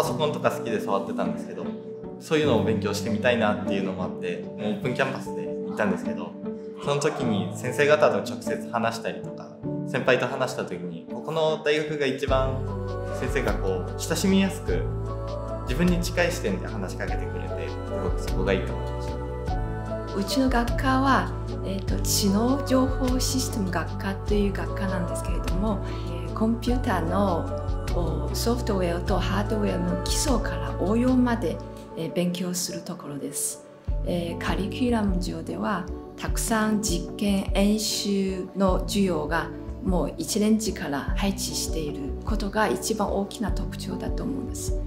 パソコンとか好きで触ってたんですけど、そういうのを勉強してみたいなっていうのもあって、もうオープンキャンパスで行ったんですけど、その時に先生方と直接話したりとか、先輩と話した時に、ここの大学が一番先生がこう親しみやすく自分に近い視点で話しかけてくれて、すごくそこがいいと思いました。うちの学科は、知能情報システム学科という学科なんですけれども、コンピューターのソフトウェアとハードウェアの基礎から応用まで勉強するところです。カリキュラム上ではたくさん実験演習の授業がもう1年次から配置していることが一番大きな特徴だと思うんです。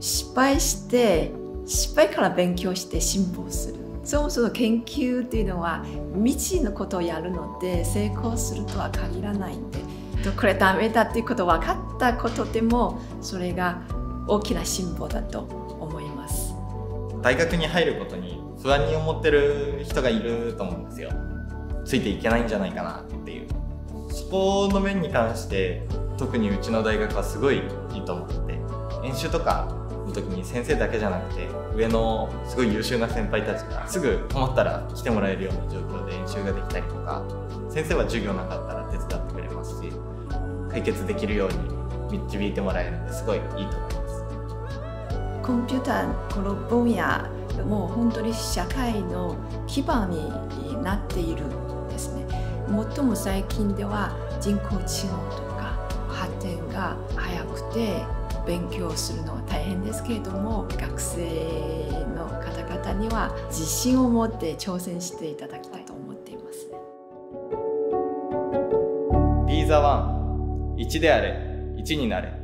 失敗して失敗から勉強して進歩する。そもそも研究っていうのは未知のことをやるので成功するとは限らないんで、これダメだっていうこと分かったことでもそれが大きな進歩だと思います。大学に入ることに不安に思ってる人がいると思うんですよ。ついていけないんじゃないかなっていう、そこの面に関して特にうちの大学はすごいいいと思ってて、演習とかの時に先生だけじゃなくて上のすごい優秀な先輩たちがすぐ困ったら来てもらえるような状況で演習ができたりとか、先生は授業なかったら手伝ってくれますし、解決できるように導いてもらえるのですごいいいと思います。コンピューターこの分野もう本当に社会の基盤になっているんですね。最も最近では人工知能とか発展が早くて勉強するのは大変ですけれども、学生の方々には自信を持って挑戦していただきたいと思っています。Be the one、1であれ、1になれ。